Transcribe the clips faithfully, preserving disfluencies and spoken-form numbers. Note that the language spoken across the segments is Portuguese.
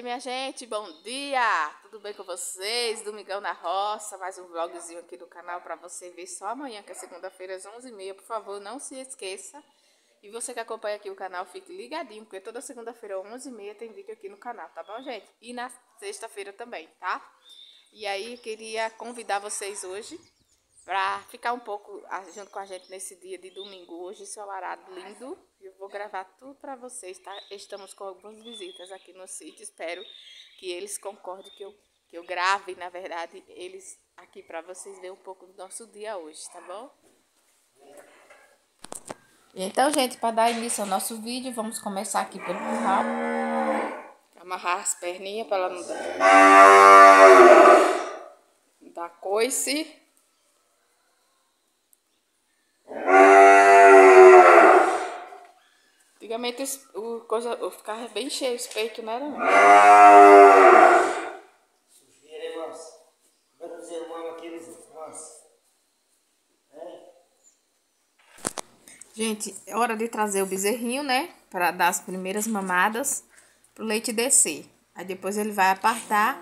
aí, minha gente, bom dia! Tudo bem com vocês? Domingão na roça, mais um vlogzinho aqui do canal para você ver só amanhã, que é segunda-feira, às onze e meia. Por favor, não se esqueça. E você que acompanha aqui o canal, fique ligadinho, porque toda segunda-feira, às onze e meia, tem vídeo aqui no canal, tá bom, gente? E na sexta-feira também, tá? E aí, queria convidar vocês hoje para ficar um pouco junto com a gente nesse dia de domingo, hoje ensolarado, lindo. Eu vou gravar tudo para vocês, tá? Estamos com algumas visitas aqui no sítio, espero que eles concordem que eu, que eu grave, na verdade, eles aqui para vocês verem um pouco do nosso dia hoje, tá bom? Então, gente, para dar início ao nosso vídeo, vamos começar aqui pelo curral. Amarrar as perninhas para ela não dar, não dar coice. Antigamente o coisa eu ficava bem cheio os peitos, né? Sujeira, irmãos. Vamos irmãos aqui, irmãos. Gente, é hora de trazer o bezerrinho, né? Para dar as primeiras mamadas pro leite descer. Aí depois ele vai apartar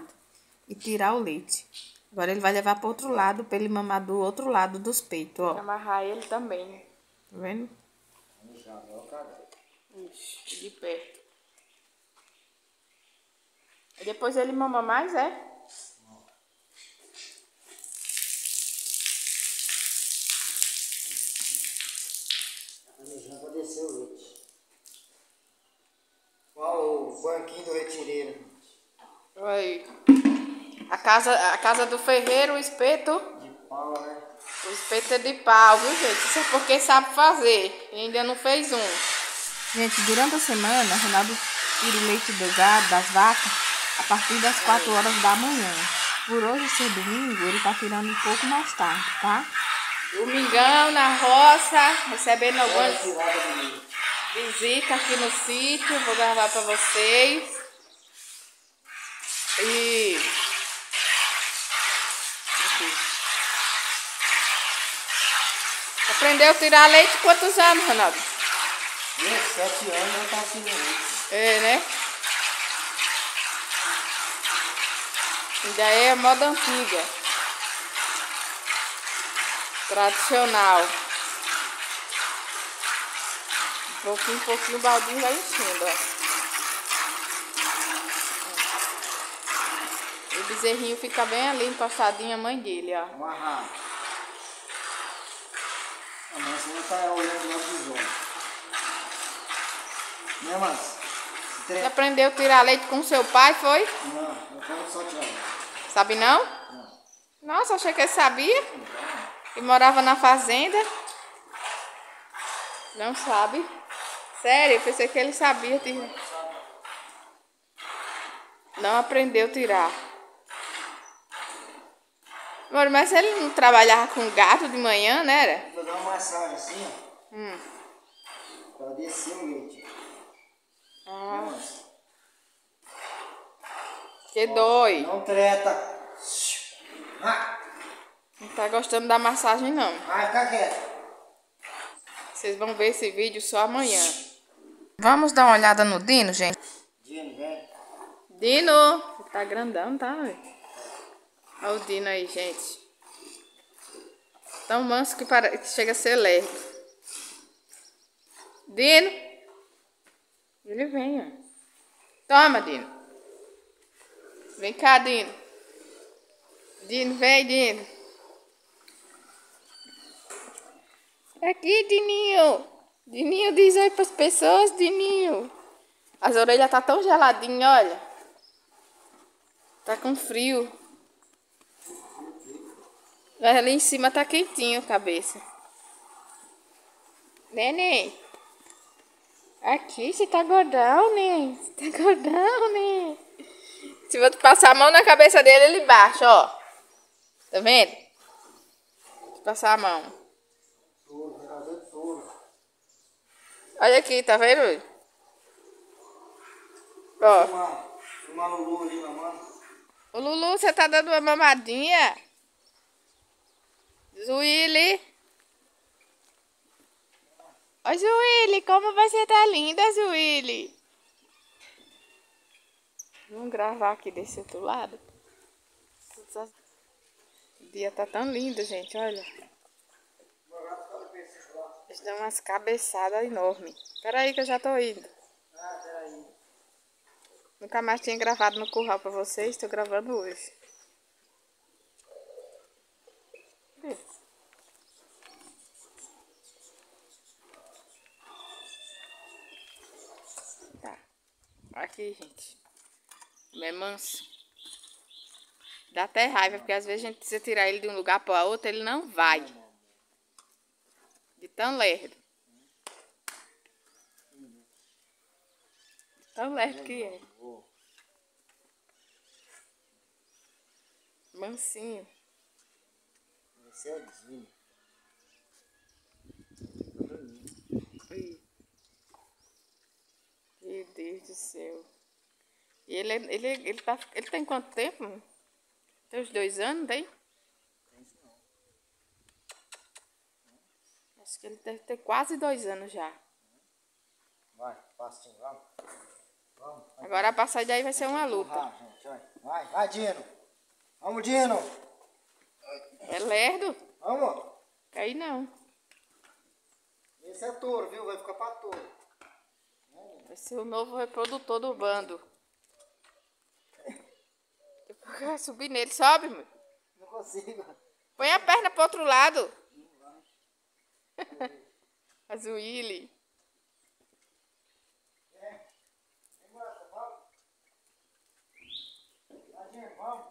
e tirar o leite. Agora ele vai levar para outro lado para ele mamar do outro lado dos peitos, ó. Pra amarrar ele também. Tá vendo? Ixi, de perto. E depois ele mama mais, é? Não. Tá planejando pra descer o leite. Qual o banquinho do retireiro? Olha aí. A casa, a casa do ferreiro, o espeto. De pau, né? O espeto é de pau, viu, gente? Isso é porque sabe fazer. E ainda não fez um. Gente, durante a semana, o Ronaldo tira o leite do gado, das vacas, a partir das quatro horas da manhã. Por hoje ser domingo, ele tá tirando um pouco mais tarde, tá? Domingão na roça, recebendo algumas visitas aqui no sítio, vou gravar pra vocês. E... Aqui. Aprendeu a tirar leite quantos anos, Ronaldo? Sete anos eu tava tirando. É, né? Ainda é moda antiga. Tradicional. Um pouquinho, um pouquinho o baldinho vai enchendo, ó. O bezerrinho fica bem ali, encostadinho a mãe dele, ó. Vamos amarrar. A mãe não tá olhando mais os olhos. Né, mas? Você aprendeu a tirar leite com seu pai, foi? Não, eu quero só tirar. Sabe não? Não. Nossa, achei que ele sabia. E morava na fazenda. Não sabe? Sério, eu pensei que ele sabia tirar. Não aprendeu a tirar. Amor, mas ele não trabalhava com gato de manhã, né? Era? Vou dar uma maçã assim, ó. Hum. Pra descer o leite. Ah. Que dói. Não treta. Ah. Não tá gostando da massagem não. Vai ficar quieto. Vocês vão ver esse vídeo só amanhã. Vamos dar uma olhada no Dino, gente. Dino, vem. Dino. Tá grandão, tá? Olha o Dino aí, gente. Tão manso que, para... que chega a ser lerdo. Dino. Ele vem, ó. Toma, Dino. Vem cá, Dino. Dino, vem, Dino. Aqui, Dininho. Dininho, diz oi pras pessoas, Dininho. As orelhas tá tão geladinhas, olha. Tá com frio. Mas ali em cima tá quentinho a cabeça. Neném. Aqui, você tá gordão, né? Você tá gordão, né? Se você passar a mão na cabeça dele, ele baixa, ó. Tá vendo? Deixa eu passar a mão. Olha aqui, tá vendo? Ó. O Lulu, você tá dando uma mamadinha? Zuíli. Ô, Zuíli, como você tá linda, Zuíli. Vamos gravar aqui desse outro lado. O dia tá tão lindo, gente, olha. Eles dão umas cabeçadas enormes. Espera aí que eu já tô indo. Ah, peraí. Nunca mais tinha gravado no curral pra vocês, tô gravando hoje. Tá. Aqui, gente. É manso. Dá até raiva, porque às vezes a gente precisa tirar ele de um lugar para outro, ele não vai. De tão lerdo. De tão lerdo que é. Mansinho. Mansinho. Meu Deus do céu. E ele, ele, ele, tá, ele tem quanto tempo? Tem uns dois anos, tem? Acho que ele deve ter quase dois anos já. Vai, passinho, vamos. vamos Agora a passagem daí vai ser uma luta. Vai, vai, Dino. Vamos, Dino. É lerdo? Vamos. Cai não. Esse é touro, viu? Vai ficar pra touro. Vai ser o novo reprodutor do bando. Subir nele, sobe, meu. Não consigo. Põe a perna pro outro lado. Azuíli. É. Vambora, vamos. Tadinho, vamos.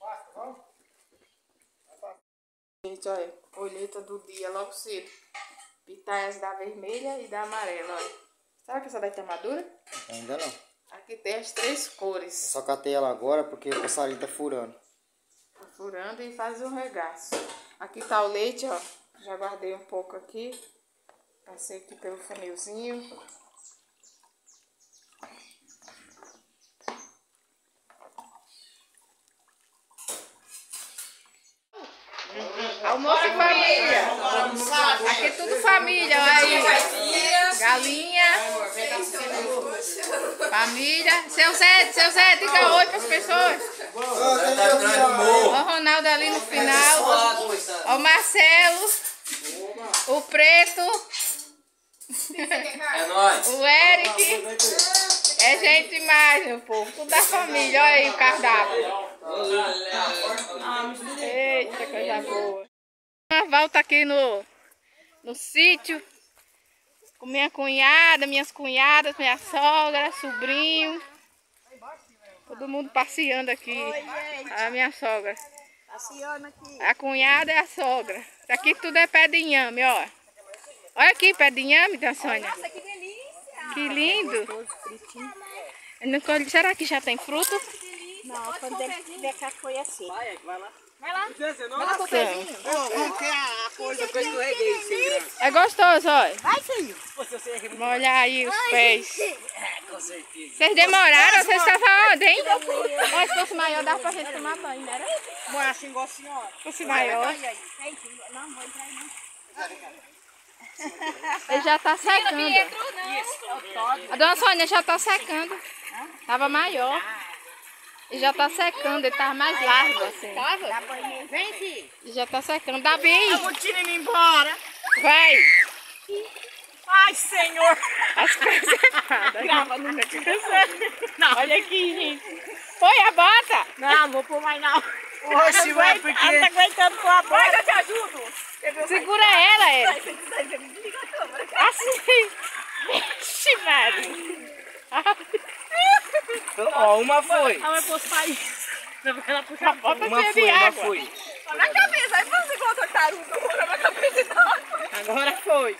Passa, vamos. Gente, olha. Colheita do dia, logo cedo. Pitaias da vermelha e da amarela, olha. Será que essa daí tá madura? Ainda não. Aqui tem as três cores. Eu só catei ela agora porque o passarinho tá furando. Tá furando e faz um regaço. Aqui tá o leite, ó. Já guardei um pouco aqui. Passei aqui pelo funilzinho. Almoço em família. Aqui é tudo família. Aí, galinha. Família. Seu Zé, seu Zé, diga oi para as pessoas. O Ronaldo ali no final. O Marcelo. O Preto. O Eric. É gente mais, meu povo. Tudo da família. Olha aí o cardápio. Eita, coisa boa. Uma volta aqui no, no sítio. Com minha cunhada, minhas cunhadas, minha sogra, sobrinho. Todo mundo passeando aqui. A minha sogra. A cunhada e a sogra. Aqui tudo é pé de inhame, ó. Olha aqui, pé de inhame, da Sônia. Nossa, que delícia! Que lindo! Será que já tem fruto? Não, quando der foi assim. Vai, vai lá. Vai lá. Vai lá, coqueirinho. É gostoso, olha. Vai, filho. Molhar aí os pés. Vocês demoraram, vocês estavam onde, hein? Mas se fosse maior, dava pra gente tomar banho, não era? Bora, assim, igual a senhora. Se fosse maior. Não, vou entrar aí, não. Ele já tá secando. A dona Sônia já tá secando. Tava maior. E já tá secando, ele tá mais largo assim. Vem aqui. Já tá secando, dá bem. Eu vou tirar ele embora. Vai. Ai, senhor. As coisas erradas. Grava, nunca te não. Olha aqui, gente. Põe a bota. Não, vou pôr mais não. Oxe, vai, porque... Ela tá aguentando pôr a bota. Mas eu te ajudo. Segura ela, é. Assim. Vixe, Mari. Ó, uma foi. Ela vai postar isso. Ela puxa a bota cheia de água. Uma foi. Na cabeça. Aí você colocou a taruga. Agora na cabeça da água. Agora foi.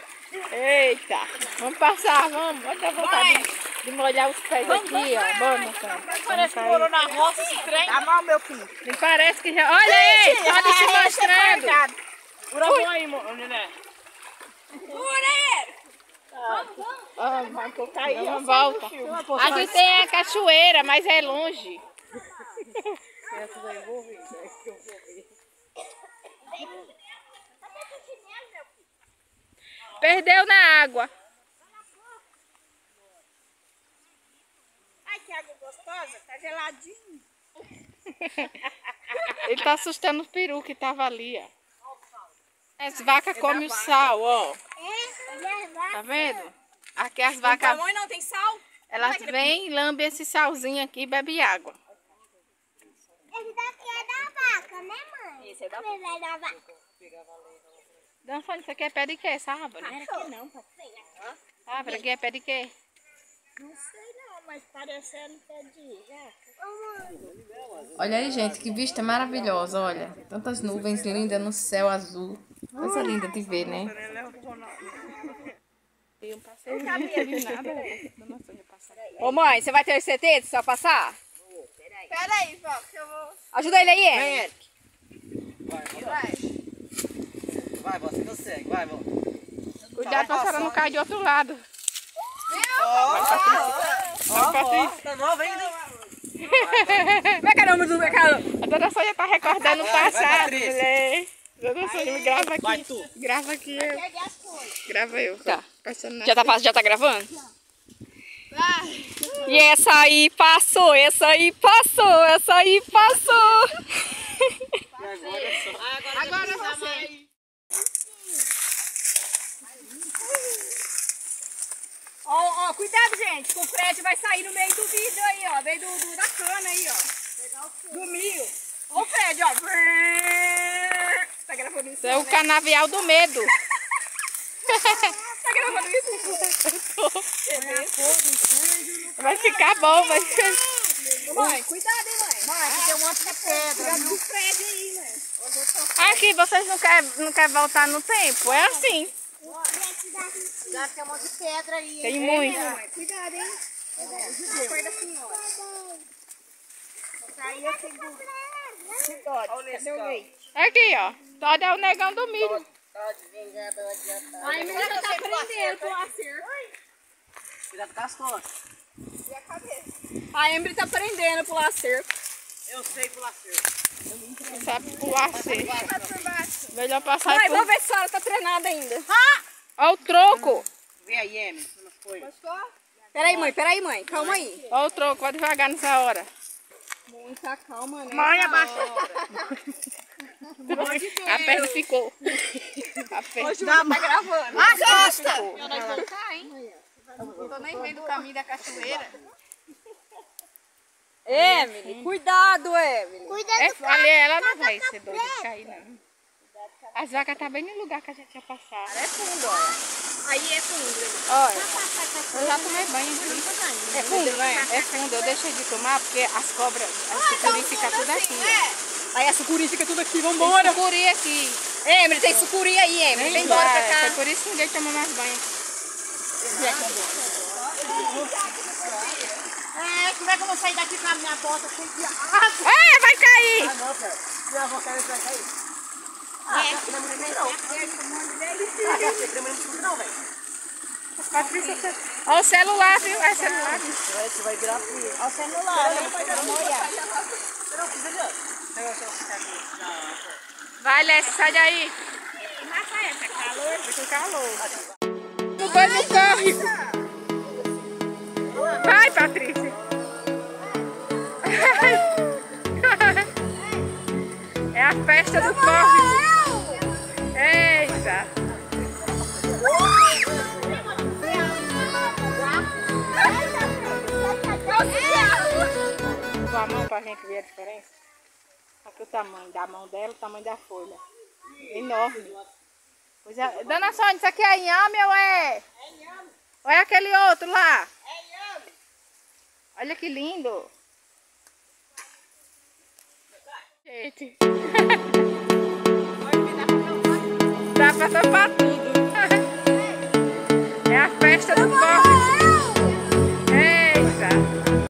Eita. Vamos passar, vamos. Vamos dar vontade de molhar os pés aqui, ó. Vamos, vamos. Parece que morou na roça esse trem. Dá mal, meu filho. Me parece que já... Olha aí, pode se mostrando. Pura bom aí, Nené. Pura ele. Vamos, vamos. Ah, mas tô caindo. Não volta. A gente tem a cachoeira, mas é longe. Essa daí eu vou ver. Essa eu vou ver. Perdeu na água. que água gostosa, tá geladinho. Ele tá assustando o peru que tava ali, ó. As vacas comem o sal, ó. Tá vendo? Aqui as vacas... Não, não tem sal? Elas vêm, lambem esse salzinho aqui e bebem água. Esse daqui é da vaca, né, mãe? Esse é da vaca. Danfone, isso aqui é pé de quê, essa árvore? Não, não, papai. A árvore aqui é pé de quê? Não sei não, mas parecendo pé de jaca. Olha aí, gente, que vista maravilhosa, olha. Tantas nuvens lindas no céu azul. Coisa linda de ver, né? Eu passei nada. Ô mãe, você vai ter certeza que você vai passar? Vou, peraí. Peraí, vó, que eu vou... Ajuda ele aí, Eric. Vai, vai. Vai, vó, você consegue, vai, vó. Cuidado pra senhora não cair de outro lado. Ó, tá nova ainda. Vai, caramba, vai, caramba. A dona Sônia tá recordando o passado, né? Dona Sônia, me grava aqui. Grava aqui. Grava eu. Tá. Já tá, já tá gravando? Vai. E essa aí passou, essa aí passou, essa aí passou. E agora é só. Agora é só. Mãe. Ó, ó, cuidado, gente, que o Fred vai sair no meio do vidro aí, ó. Meio do, do, da cana aí, ó. Do milho. Ó o Fred, ó. Tá gravando isso? É o canavial do medo. Tá gravando isso? Vai ficar bom, vai ficar... Mãe, cuidado, hein, mãe? Mãe, aqui tem um monte de pedra. Cuidado do Fred aí, mãe. Aqui, vocês não querem, não querem voltar no tempo? É assim. Cuidado, tem um monte de pedra aí. Tem muito. É, cuidado, hein? Acorda assim, ó. Aí eu seguro. Cadê o leite? Aqui, ó. Todd é o negão do milho. Todd, vingador adiantado. Ai, mas ela tá prendendo com o acerto. Cuidado com as costas. E a cabeça. A Embry tá prendendo pro acerto. Eu sei pular cerco. Você sabe pular cerco. Melhor passar por... Vamos ver se a senhora tá treinada ainda. Ah! Olha o troco. Vê aí, Embry. Peraí, mãe. Peraí, mãe. Calma aí. Olha o troco. Vai devagar nessa hora. Muita calma, né? Mãe, abaixa. A perna ficou. A perna tá gravando. Agosta! Eu não vou cantar, hein? Não tô nem vendo o caminho da cachoeira. Emily, cuidado, Emily. Cuidado, é, falei, ela não vai ser doida de cair, não. As vacas tá bem no lugar que a gente ia passar. É fundo, olha. Aí é fundo. Olha, eu já tomei banho. É fundo, né? É fundo. Eu deixei de tomar porque as cobras, as sucuri ficam tudo aqui. Aí a sucuri fica tudo aqui, vambora. Tem sucuri aqui. Emily, tem sucuri aí, Emily. Vem embora pra cá. É por isso que ninguém tomou mais banho. É, como é que eu vou sair daqui com a minha bota cheia de água? É, vai cair! Ah, não, cara. Minha avó caiu, vai cair. Ah, é. Não vai cair, não. Ah, não sei, não vai não, velho. Patrícia, você... Olha o celular, viu? É o celular. Você vai virar frio. Olha o celular, né? Você não precisa de nada. Vai, Lécia, sai daí. Mas sai, tá calor? Tá com calor. Não vai no carro. Vai, Patrícia! É a festa do córrego! Eita! Com a mão pra gente ver a diferença? Olha o tamanho da mão dela, o tamanho da folha. Enorme! Pois é. Dona Sônia, isso aqui é inhame ou é? É inhame! Ou é aquele outro lá? Olha que lindo! Gente! Dá pra tampar tudo! É a festa do córrego!